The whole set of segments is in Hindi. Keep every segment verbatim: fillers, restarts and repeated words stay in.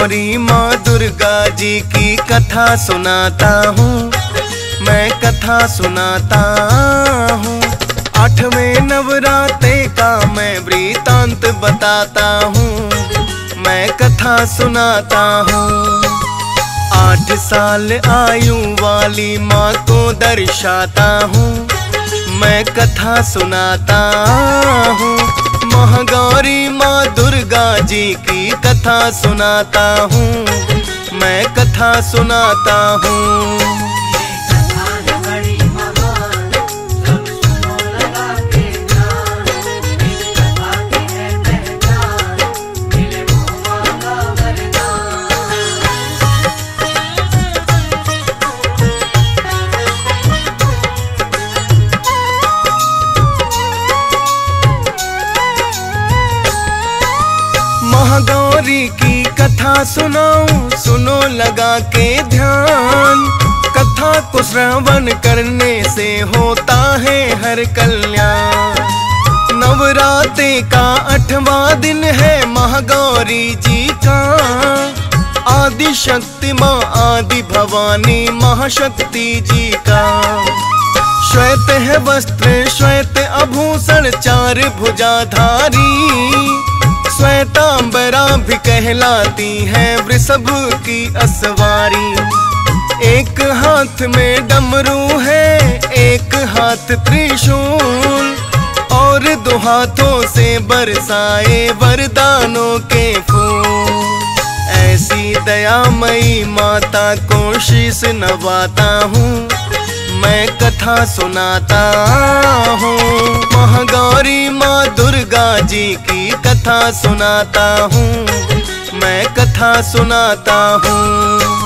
गौरी माँ दुर्गा जी की कथा सुनाता हूँ, मैं कथा सुनाता हूँ। आठवें नवरात्रे का मैं वृतांत बताता हूँ, मैं कथा सुनाता हूँ। आठ साल आयु वाली माँ को दर्शाता हूँ, मैं कथा सुनाता हूँ। महागौरी माँ दुर्गा जी की कथा सुनाता हूँ, मैं कथा सुनाता हूँ। महागौरी की कथा सुनाऊं, सुनो लगा के ध्यान। कथा को श्रवण करने से होता है हर कल्याण। नवरात्रे का आठवां दिन है महागौरी जी का। आदि शक्ति माँ आदि भवानी महाशक्ति जी का। श्वेत है वस्त्र श्वेत आभूषण चार भुजाधारी। श्वेतांबरा भी कहलाती है वृषभ की असवारी। एक हाथ में डमरू है, एक हाथ त्रिशूल, और दो हाथों से बरसाए वरदानों के फूल। ऐसी दयामयी माता को शीश नवाता हूँ, मैं कथा सुनाता हूँ। महागौरी माँ दुर्गा जी की कथा सुनाता हूँ, मैं कथा सुनाता हूँ।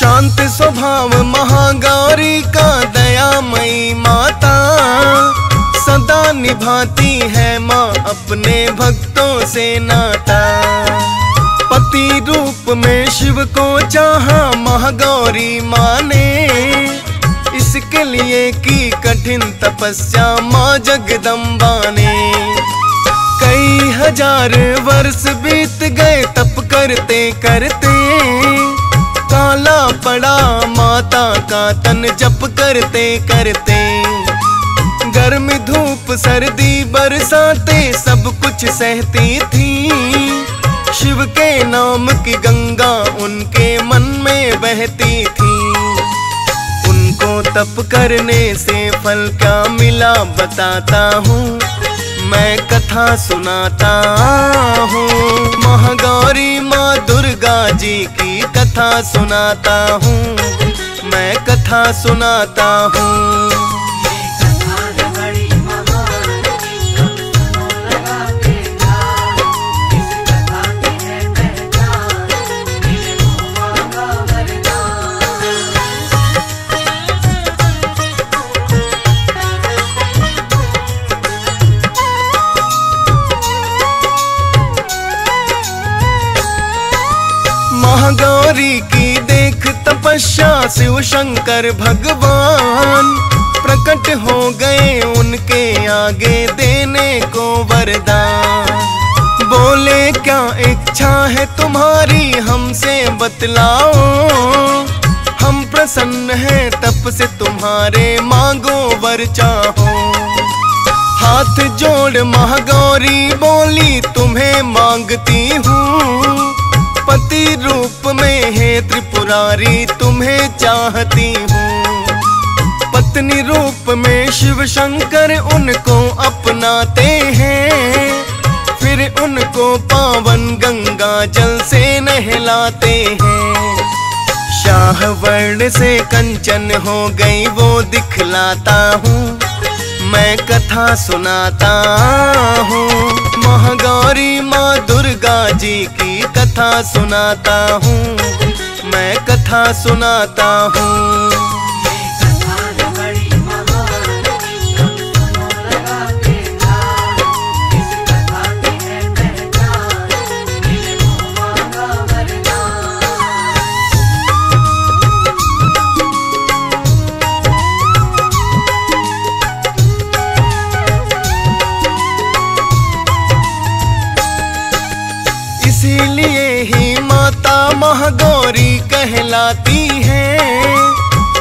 शांत स्वभाव महागौरी का दयामयी माता। सदा निभाती है माँ अपने भक्तों से नाता। पति रूप में शिव को चाहा महागौरी माँ ने। इसके लिए की कठिन तपस्या माँ जगदम्बा ने। कई हजार वर्ष बीत गए तप करते करते। काला पड़ा माता का तन जप करते करते। गर्मी धूप सर्दी बरसाते सब कुछ सहती थी। शिव के नाम की गंगा उनके मन में बहती थी। उनको तप करने से फल क्या मिला बताता हूँ, मैं कथा सुनाता हूँ। महागौरी माँ दुर्गा जी की कथा सुनाता हूँ, मैं कथा सुनाता हूँ। महागौरी की देख तपस्या शिव शंकर भगवान प्रकट हो गए उनके आगे देने को वरदान। बोले क्या इच्छा है तुम्हारी हमसे बतलाओ। हम प्रसन्न हैं तप से तुम्हारे, मांगो वर चाहो। हाथ जोड़ महागौरी बोली तुम्हें मांगती हूँ। पति रूप में है त्रिपुरारी तुम्हें चाहती हूँ। पत्नी रूप में शिव शंकर उनको अपनाते हैं। फिर उनको पावन गंगा जल से नहलाते हैं। शाह वर्ण से कंचन हो गई वो दिखलाता हूँ, मैं कथा सुनाता हूँ। महागौरी माँ दुर्गा जी की कथा सुनाता हूँ, मैं कथा सुनाता हूँ। इसीलिए ही माता महागौरी कहलाती है।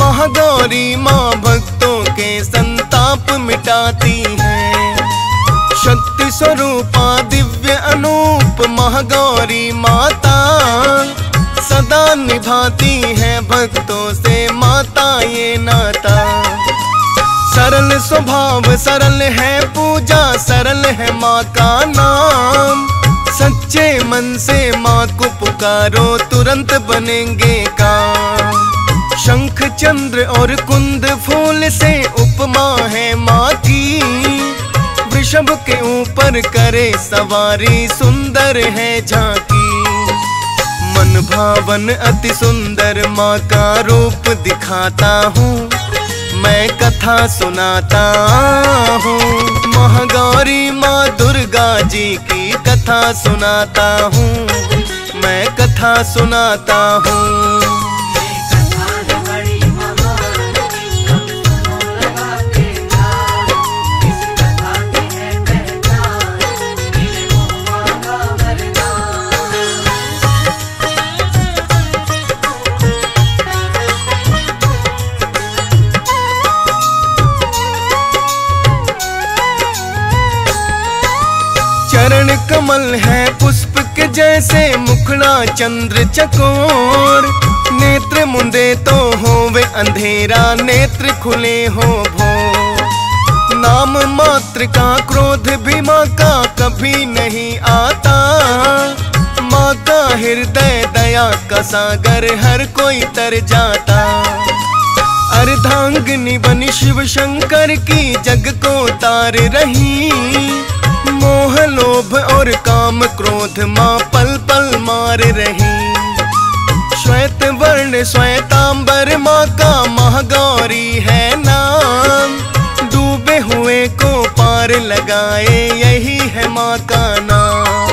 महागौरी माँ भक्तों के संताप मिटाती है। शक्ति स्वरूपा दिव्य अनूप महागौरी माता सदा निभाती है भक्तों से माता ये नाता। सरल स्वभाव सरल है पूजा सरल है माँ का नाम। सच्चे मन से माँ को पुकारो तुरंत बनेंगे काम। शंख चंद्र और कुंद फूल से उपमा है माँ की। वृषभ के ऊपर करे सवारी सुंदर है झांकी। मन भावन अति सुंदर माँ का रूप दिखाता हूँ, मैं कथा सुनाता हूँ। महागौरी माँ दुर्गा जी की कथा सुनाता हूँ, मैं कथा सुनाता हूँ। चरण कमल है पुष्प के जैसे मुखड़ा चंद्र चकोर। नेत्र मुंदे तो हो वे अंधेरा नेत्र खुले हो भोर। नाम मात्र का क्रोध भी माँ का कभी नहीं आता। माँ का हृदय दया का सागर हर कोई तर जाता। अर्धांगिनी बनी शिव शंकर की जग को तार रही। मोह लोभ और काम क्रोध माँ पल पल मार रही। श्वेत वर्ण श्वेतांबर माँ का महागौरी है नाम। डूबे हुए को पार लगाए यही है माँ का नाम।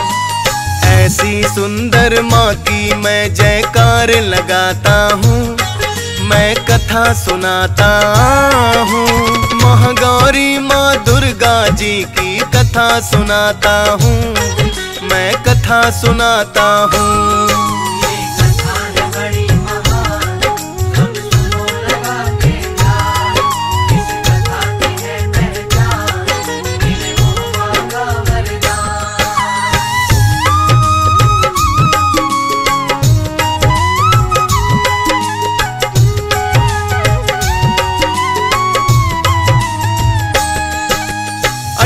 ऐसी सुंदर माँ की मैं जयकार लगाता हूँ, मैं कथा सुनाता हूँ। महागौरी माँ दुर्गा जी की कथा सुनाता हूँ, मैं कथा सुनाता हूँ।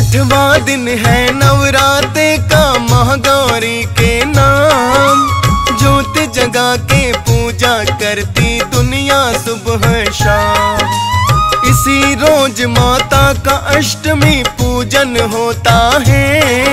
आठवां दिन है नवरात्रे का महागौरी के नाम। ज्योत जगा के पूजा करती दुनिया सुबह शाम। इसी रोज माता का अष्टमी पूजन होता है।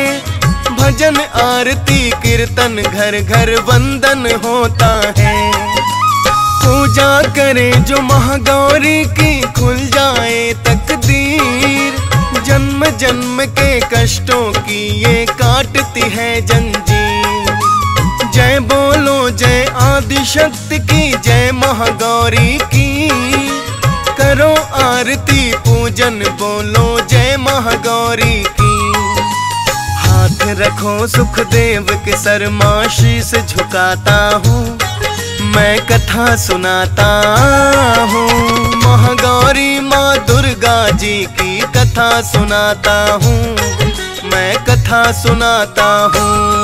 भजन आरती कीर्तन घर घर वंदन होता है। पूजा करे जो महागौरी की खुल जाए तकदीर। जन्म जन्म के कष्टों की ये काटती है जंजीर। जय बोलो जय आदिशक्ति की, जय महागौरी की। करो आरती पूजन बोलो जय महागौरी की। हाथ रखो सुखदेव के सर माँ शीश झुकाता हूँ, मैं कथा सुनाता हूँ। महागौरी माँ दुर्गा जी की कथा सुनाता हूँ, मैं कथा सुनाता हूँ।